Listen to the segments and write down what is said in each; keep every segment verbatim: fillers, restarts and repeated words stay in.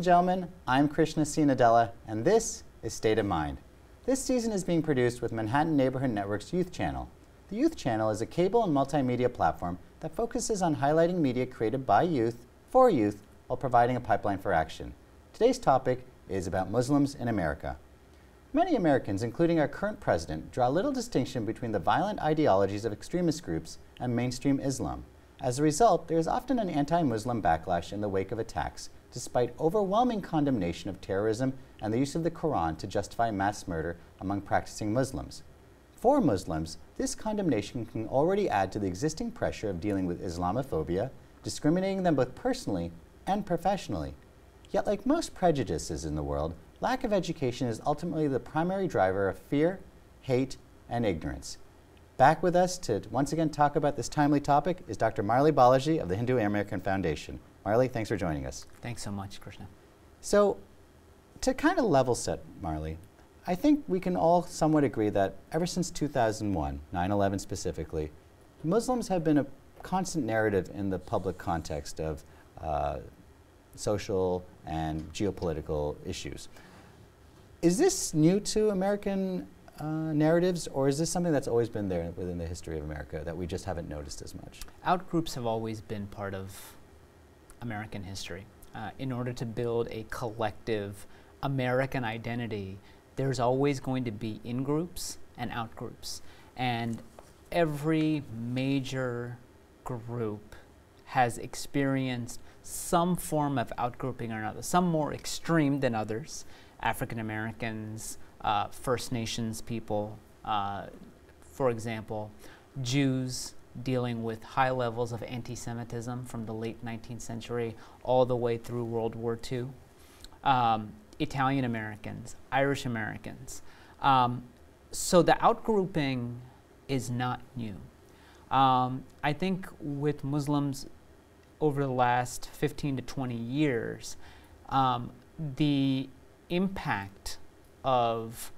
and gentlemen, I'm Krishna Sinadella, and this is State of Mind. This season is being produced with Manhattan Neighborhood Network's Youth Channel. The Youth Channel is a cable and multimedia platform that focuses on highlighting media created by youth, for youth, while providing a pipeline for action. Today's topic is about Muslims in America. Many Americans, including our current president, draw little distinction between the violent ideologies of extremist groups and mainstream Islam. As a result, there is often an anti-Muslim backlash in the wake of attacks, despite overwhelming condemnation of terrorism and the use of the Quran to justify mass murder among practicing Muslims. For Muslims, this condemnation can already add to the existing pressure of dealing with Islamophobia, discriminating them both personally and professionally. Yet, like most prejudices in the world, lack of education is ultimately the primary driver of fear, hate, and ignorance. Back with us to once again talk about this timely topic is Doctor Marley Balaji of the Hindu American Foundation. Marley, thanks for joining us. Thanks so much, Krishna. So, to kind of level set, Marley, I think we can all somewhat agree that ever since two thousand one, nine eleven specifically, Muslims have been a constant narrative in the public context of uh, social and geopolitical issues. Is this new to American Uh, narratives, or is this something that's always been there within the history of America that we just haven't noticed as much? Outgroups have always been part of American history. Uh, in order to build a collective American identity, there's always going to be in-groups and out-groups. And every major group has experienced some form of outgrouping or another, some more extreme than others. African Americans, Uh, First Nations people, uh, for example, Jews dealing with high levels of anti-Semitism from the late nineteenth century all the way through World War Two, um, Italian Americans, Irish Americans. Um, so the outgrouping is not new. Um, I think with Muslims over the last fifteen to twenty years, um, the impact of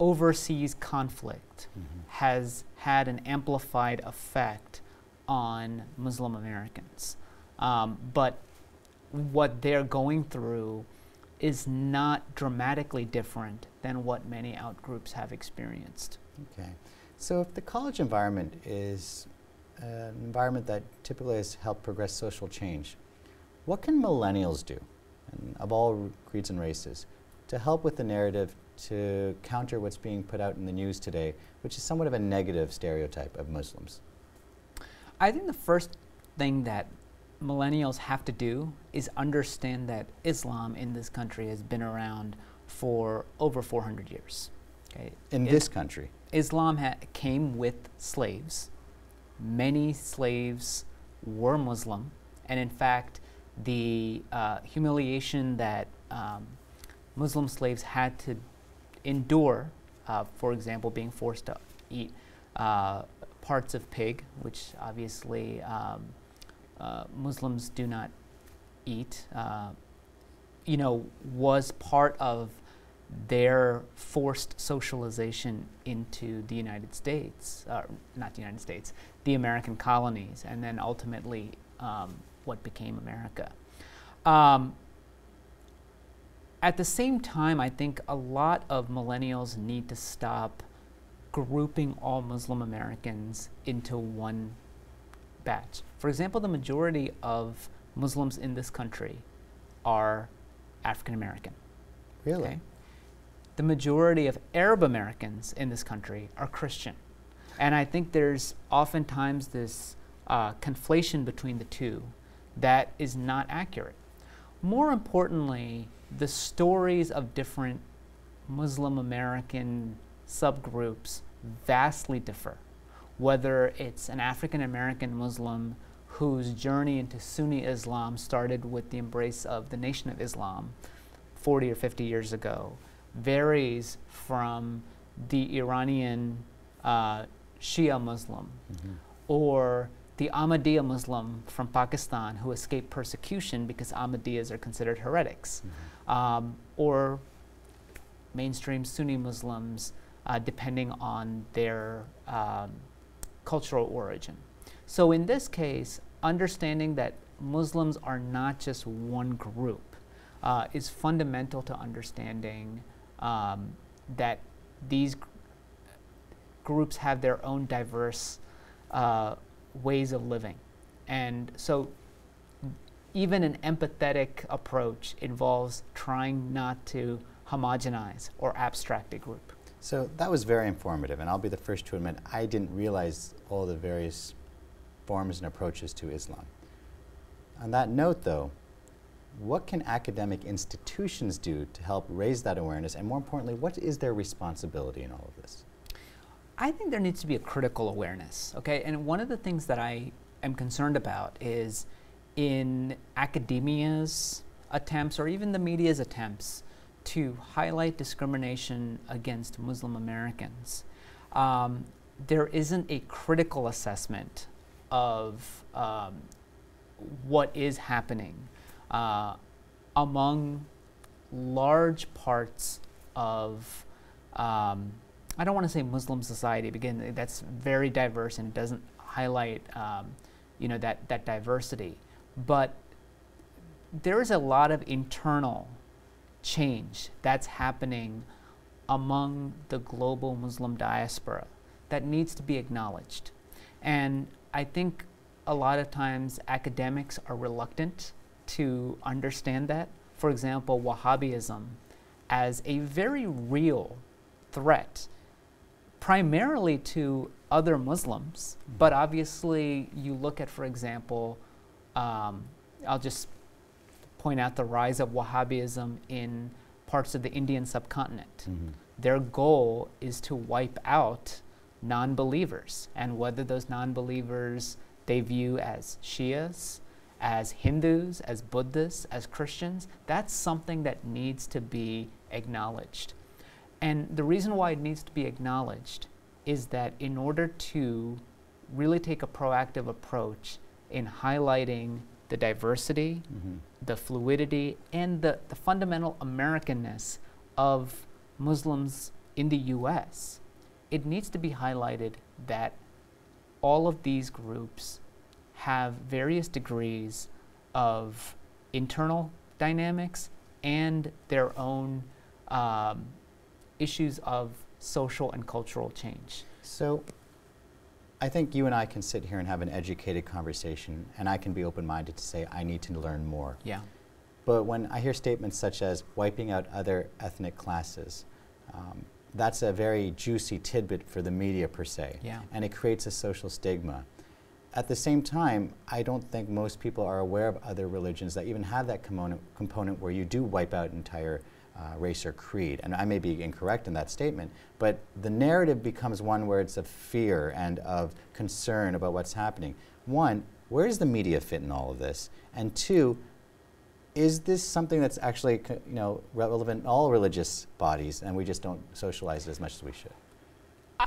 overseas conflict mm-hmm. has had an amplified effect on Muslim Americans. Um, but what they're going through is not dramatically different than what many outgroups have experienced. Okay. So if the college environment is an environment that typically has helped progress social change, what can millennials do, and of all creeds and races, to help with the narrative to counter what's being put out in the news today, which is somewhat of a negative stereotype of Muslims? I think the first thing that millennials have to do is understand that Islam in this country has been around for over four hundred years. Okay. In it, this country? Islam ha came with slaves. Many slaves were Muslim, and in fact, the uh, humiliation that um, Muslim slaves had to endure, uh, for example, being forced to eat uh, parts of pig, which obviously um, uh, Muslims do not eat, uh, you know, was part of their forced socialization into the United States, uh, not the United States, the American colonies, and then ultimately um, what became America. Um, At the same time, I think a lot of millennials need to stop grouping all Muslim Americans into one batch. For example, the majority of Muslims in this country are African American. Really? Okay? The majority of Arab Americans in this country are Christian. And I think there's oftentimes this uh, conflation between the two that is not accurate. More importantly, the stories of different Muslim American subgroups vastly differ. Whether it's an African American Muslim whose journey into Sunni Islam started with the embrace of the Nation of Islam forty or fifty years ago, varies from the Iranian uh, Shia Muslim, mm-hmm. or the Ahmadiyya Muslim from Pakistan who escaped persecution because Ahmadiyyas are considered heretics, mm-hmm. um, or mainstream Sunni Muslims uh, depending on their um, cultural origin. So in this case, understanding that Muslims are not just one group, uh, is fundamental to understanding um, that these gr groups have their own diverse uh, ways of living. And so even an empathetic approach involves trying not to homogenize or abstract a group. So that was very informative, and I'll be the first to admit I didn't realize all the various forms and approaches to Islam. On that note, though, what can academic institutions do to help raise that awareness, and more importantly, what is their responsibility in all of this? I think there needs to be a critical awareness, okay? And one of the things that I am concerned about is in academia's attempts, or even the media's attempts, to highlight discrimination against Muslim Americans, um, there isn't a critical assessment of um, what is happening uh, among large parts of, um, I don't want to say Muslim society, because that's very diverse and it doesn't highlight um, you know, that, that diversity. But there is a lot of internal change that's happening among the global Muslim diaspora that needs to be acknowledged. And I think a lot of times academics are reluctant to understand that. For example, Wahhabism as a very real threat, primarily to other Muslims, mm-hmm. but obviously you look at, for example, um, I'll just point out the rise of Wahhabism in parts of the Indian subcontinent. Mm-hmm. Their goal is to wipe out non-believers, and whether those non-believers they view as Shias, as Hindus, as Buddhists, as Christians, that's something that needs to be acknowledged. And the reason why it needs to be acknowledged is that in order to really take a proactive approach in highlighting the diversity, mm-hmm. the fluidity, and the, the fundamental Americanness of Muslims in the U S, it needs to be highlighted that all of these groups have various degrees of internal dynamics and their own um, issues of social and cultural change. So I think you and I can sit here and have an educated conversation, and I can be open-minded to say I need to learn more. Yeah. But when I hear statements such as wiping out other ethnic classes, um, that's a very juicy tidbit for the media per se, yeah. and it creates a social stigma. At the same time, I don't think most people are aware of other religions that even have that component, component where you do wipe out entire Uh, race or creed, and I may be incorrect in that statement, but the narrative becomes one where it's of fear and of concern about what's happening. One, where does the media fit in all of this? And two, is this something that's actually you know, relevant in all religious bodies, and we just don't socialize it as much as we should?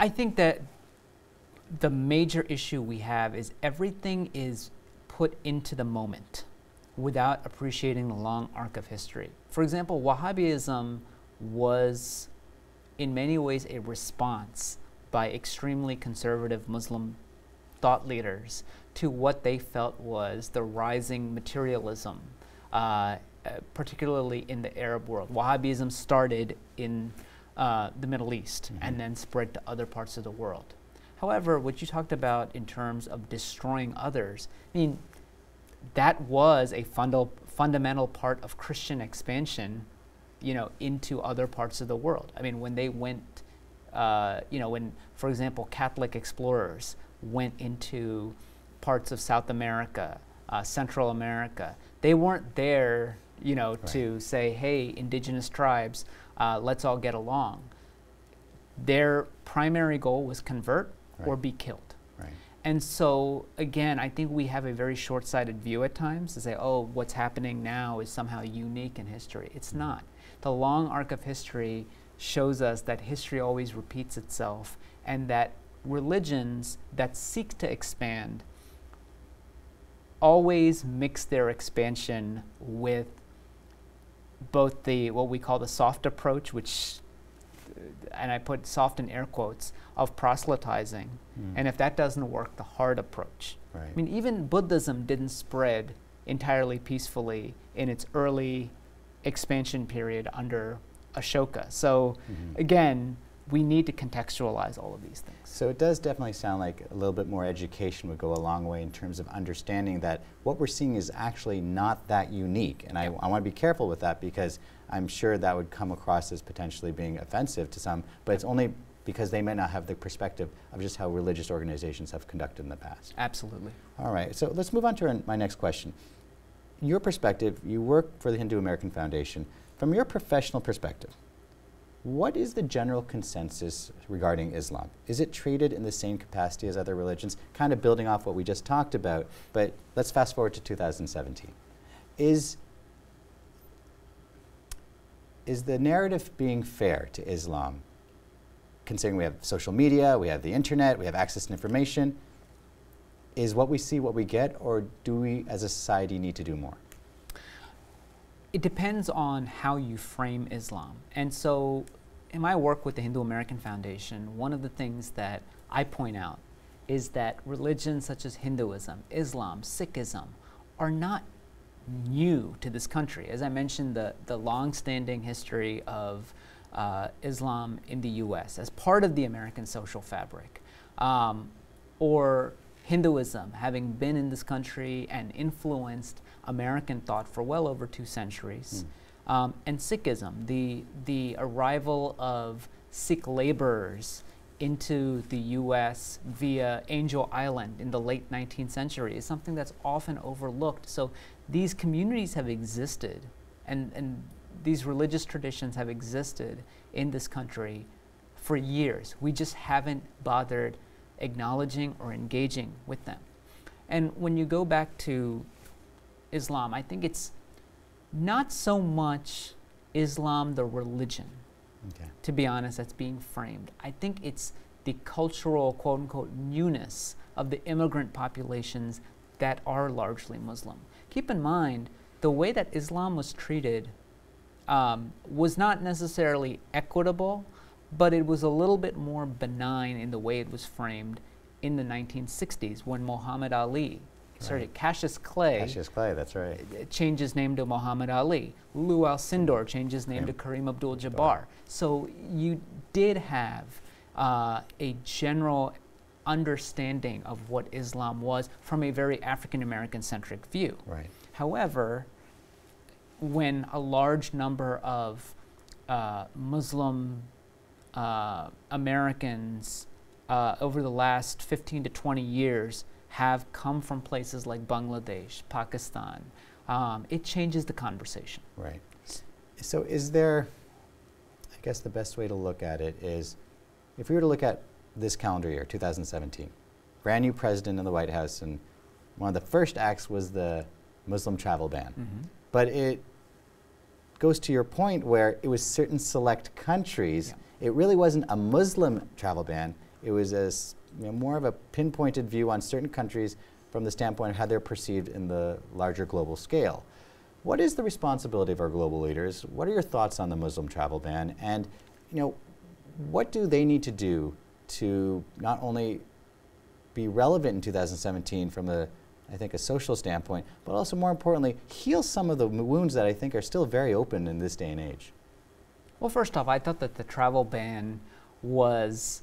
I think that the major issue we have is everything is put into the moment without appreciating the long arc of history. For example, Wahhabism was in many ways a response by extremely conservative Muslim thought leaders to what they felt was the rising materialism, uh, uh, particularly in the Arab world. Wahhabism started in uh, the Middle East mm-hmm. and then spread to other parts of the world. However, what you talked about in terms of destroying others, I mean, that was a fundal, fundamental part of Christian expansion, you know, into other parts of the world. I mean, when they went, uh, you know, when, for example, Catholic explorers went into parts of South America, uh, Central America, they weren't there, you know, right. to say, hey, indigenous tribes, uh, let's all get along. Their primary goal was convert right. or be killed. Right. And so, again, I think we have a very short-sighted view at times to say, oh, what's happening now is somehow unique in history. It's mm-hmm. not. The long arc of history shows us that history always repeats itself, and that religions that seek to expand always mix their expansion with both the, what we call the soft approach, which and I put soft in air quotes, of proselytizing. Mm. And if that doesn't work, the hard approach. Right. I mean, even Buddhism didn't spread entirely peacefully in its early expansion period under Ashoka. So mm-hmm. again, we need to contextualize all of these things. So it does definitely sound like a little bit more education would go a long way in terms of understanding that what we're seeing is actually not that unique. And I, I want to be careful with that, because I'm sure that would come across as potentially being offensive to some, but it's only because they may not have the perspective of just how religious organizations have conducted in the past. Absolutely. All right, so let's move on to our, my next question. Your perspective, you work for the Hindu American Foundation. From your professional perspective, what is the general consensus regarding Islam? Is it treated in the same capacity as other religions? Kind of building off what we just talked about, but let's fast forward to two thousand seventeen. Is, is the narrative being fair to Islam, considering we have social media, we have the internet, we have access to information? Is what we see what we get, or do we as a society need to do more? It depends on how you frame Islam. And so in my work with the Hindu American Foundation, one of the things that I point out is that religions such as Hinduism, Islam, Sikhism are not new to this country. As I mentioned, the, the long-standing history of uh, Islam in the U S as part of the American social fabric, um, or Hinduism having been in this country and influenced American thought for well over two centuries, mm. um, and Sikhism, the, the arrival of Sikh laborers into the U S via Angel Island in the late nineteenth century is something that's often overlooked. So these communities have existed, and, and these religious traditions have existed in this country for years. We just haven't bothered acknowledging or engaging with them. And when you go back to Islam, I think it's not so much Islam, the religion, okay. to be honest, that's being framed. I think it's the cultural, quote unquote, newness of the immigrant populations that are largely Muslim. Keep in mind, the way that Islam was treated um, was not necessarily equitable, but it was a little bit more benign in the way it was framed in the nineteen sixties when Muhammad Ali, right. sorry, Cassius Clay, Cassius Clay, that's right. changed his name to Muhammad Ali. Lou Al-Sindor changed his name Kareem. to Kareem Abdul-Jabbar. So you did have uh, a general understanding of what Islam was from a very African-American-centric view. Right. However, when a large number of uh, Muslim Uh, Americans uh, over the last fifteen to twenty years have come from places like Bangladesh, Pakistan. Um, it changes the conversation. Right. So is there, I guess the best way to look at it is, if we were to look at this calendar year, two thousand seventeen, brand new president in the White House, and one of the first acts was the Muslim travel ban. Mm-hmm. But it goes to your point where it was certain select countries. Yeah. It really wasn't a Muslim travel ban. It was a, you know, more of a pinpointed view on certain countries from the standpoint of how they're perceived in the larger global scale. What is the responsibility of our global leaders? What are your thoughts on the Muslim travel ban? And, you know, what do they need to do to not only be relevant in two thousand seventeen from a, I think, a social standpoint, but also more importantly, heal some of the wounds that I think are still very open in this day and age? Well, first off, I thought that the travel ban was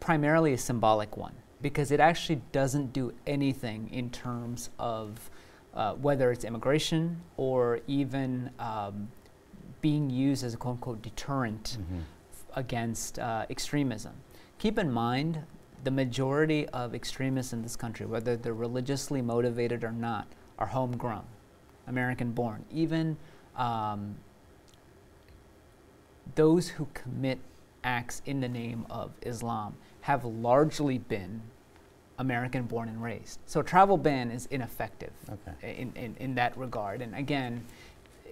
primarily a symbolic one, because it actually doesn't do anything in terms of uh, whether it's immigration or even um, being used as a quote-unquote deterrent mm-hmm. against uh, extremism. Keep in mind, the majority of extremists in this country, whether they're religiously motivated or not, are homegrown, American-born. Even um, those who commit acts in the name of Islam have largely been American born and raised. So a travel ban is ineffective okay. in, in, in that regard. And again,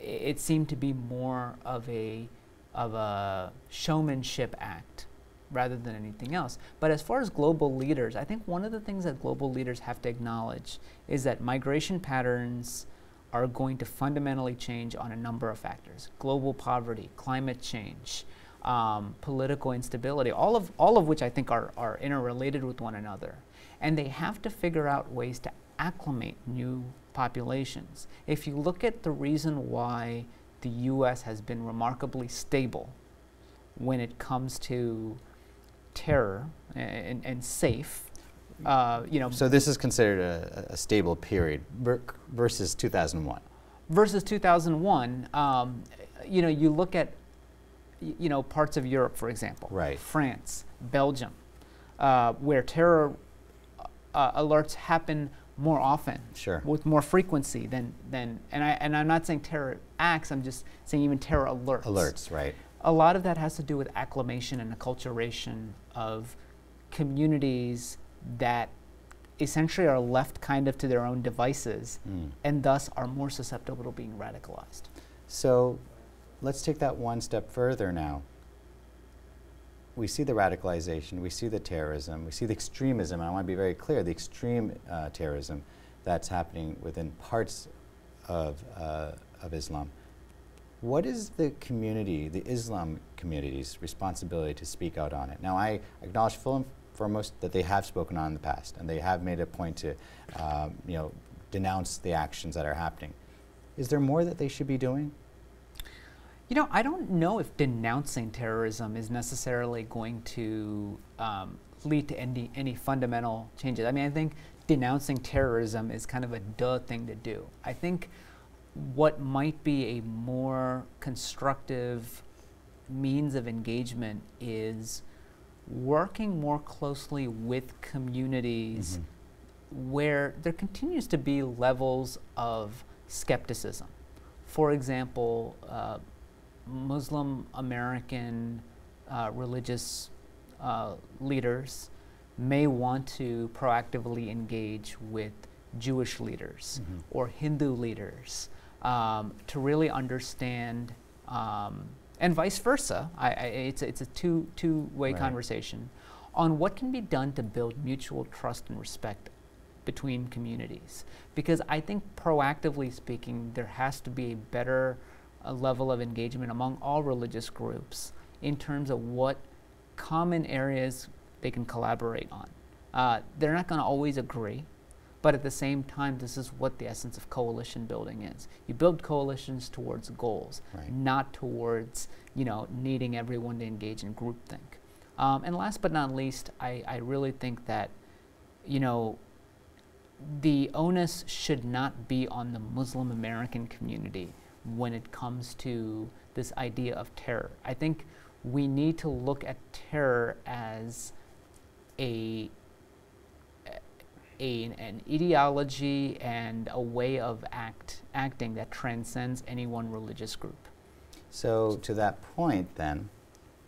it seemed to be more of a, of a showmanship act rather than anything else. But as far as global leaders, I think one of the things that global leaders have to acknowledge is that migration patterns are going to fundamentally change on a number of factors: global poverty, climate change, um, political instability, all of, all of which I think are, are interrelated with one another. And they have to figure out ways to acclimate new populations. If you look at the reason why the U S has been remarkably stable when it comes to terror and, and safe. Uh, you know, so this is considered a, a stable period versus two thousand one. Versus two thousand one, um, you know, you look at, you know, parts of Europe, for example, right. France, Belgium, uh, where terror uh, alerts happen more often, sure, with more frequency than than. And I and I'm not saying terror acts. I'm just saying even terror alerts. Alerts, right? A lot of that has to do with acclimation and acculturation of communities that essentially are left kind of to their own devices, mm. and thus are more susceptible to being radicalized. So let's take that one step further now. We see the radicalization, we see the terrorism, we see the extremism, and I want to be very clear, the extreme uh, terrorism that's happening within parts of, uh, of Islam. What is the community, the Islam community's responsibility to speak out on it? Now, I acknowledge full foremost that they have spoken on in the past, and they have made a point to, um, you know, denounce the actions that are happening. Is there more that they should be doing? You know, I don't know if denouncing terrorism is necessarily going to um, lead to any, any fundamental changes. I mean, I think denouncing terrorism is kind of a duh thing to do. I think what might be a more constructive means of engagement is working more closely with communities mm-hmm. where there continues to be levels of skepticism. For example, uh, Muslim American uh, religious uh, leaders may want to proactively engage with Jewish leaders mm-hmm. or Hindu leaders um, to really understand, um, and vice versa. I, I, it's, it's a two, two-way right. conversation on what can be done to build mutual trust and respect between communities. Because I think proactively speaking, there has to be a better a level of engagement among all religious groups in terms of what common areas they can collaborate on. Uh, they're not going to always agree, but at the same time, this is what the essence of coalition building is. You build coalitions towards goals, right. not towards, you know, needing everyone to engage in groupthink. Um, and last but not least, I, I really think that, you know, the onus should not be on the Muslim American community when it comes to this idea of terror. I think we need to look at terror as a, a an ideology and a way of act acting that transcends any one religious group. So to that point then,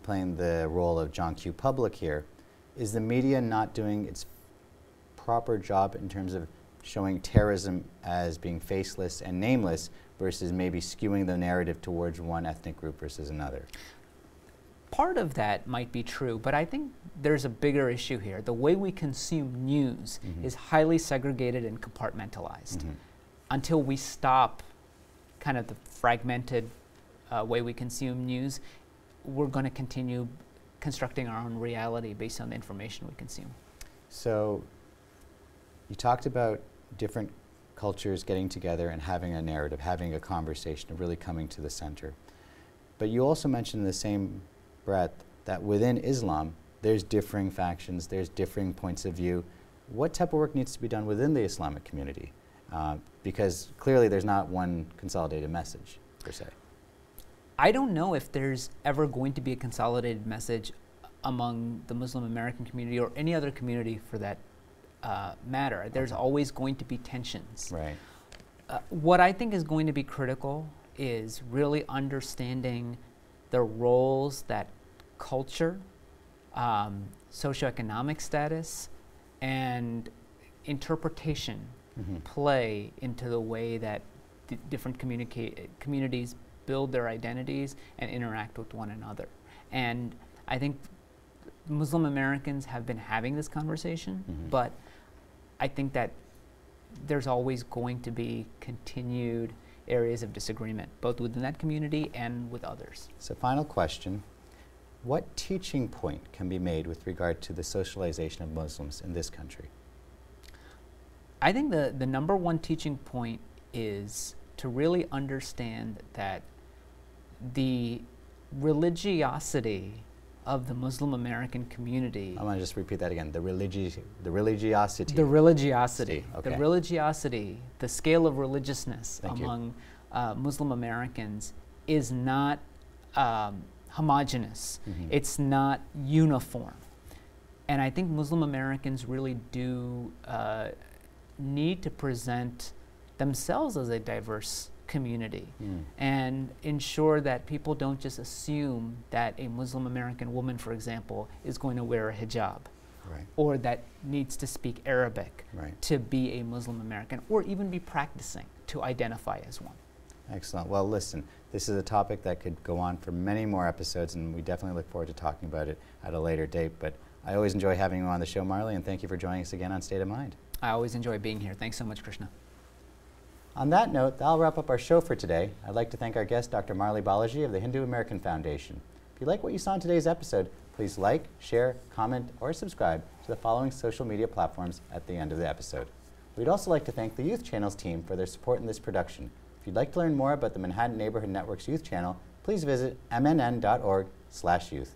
playing the role of John Q. Public here, is the media not doing its proper job in terms of showing terrorism as being faceless and nameless versus maybe skewing the narrative towards one ethnic group versus another? Part of that might be true, but I think there's a bigger issue here. The way we consume news mm-hmm. is highly segregated and compartmentalized mm-hmm. until we stop kind of the fragmented uh, way we consume news. We're going to continue constructing our own reality based on the information we consume. So you talked about different cultures getting together and having a narrative, having a conversation, and really coming to the center. But you also mentioned in the same breath that within Islam, there's differing factions, there's differing points of view. What type of work needs to be done within the Islamic community? Uh, because clearly there's not one consolidated message, per se. I don't know if there's ever going to be a consolidated message among the Muslim American community or any other community for that Uh, matter. There's always going to be tensions. Right. Uh, what I think is going to be critical is really understanding the roles that culture, um, socioeconomic status, and interpretation mm-hmm. play into the way that d different communities build their identities and interact with one another. And I think Muslim Americans have been having this conversation, mm-hmm. but I think that there's always going to be continued areas of disagreement, both within that community and with others. So final question, what teaching point can be made with regard to the socialization of Muslims in this country? I think the, the number one teaching point is to really understand that the religiosity of the Muslim American community. I want to just repeat that again. The religi the religiosity. The religiosity. Okay. The religiosity, the scale of religiousness Thank among uh, Muslim Americans is not um, homogenous. Mm-hmm. It's not uniform. And I think Muslim Americans really do uh, need to present themselves as a diverse community mm. and ensure that people don't just assume that a Muslim American woman, for example, is going to wear a hijab right. or that needs to speak Arabic right. to be a Muslim American or even be practicing to identify as one. Excellent. Well, listen, this is a topic that could go on for many more episodes, and we definitely look forward to talking about it at a later date. But I always enjoy having you on the show, Marley, and thank you for joining us again on State of Mind. I always enjoy being here. Thanks so much, Krishna. On that note, that'll wrap up our show for today. I'd like to thank our guest, Doctor Marley Balaji of the Hindu American Foundation. If you like what you saw in today's episode, please like, share, comment, or subscribe to the following social media platforms at the end of the episode. We'd also like to thank the Youth Channel's team for their support in this production. If you'd like to learn more about the Manhattan Neighborhood Network's Youth Channel, please visit m n n dot org slash youth.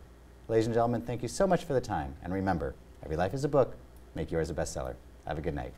Ladies and gentlemen, thank you so much for the time, and remember, every life is a book. Make yours a bestseller. Have a good night.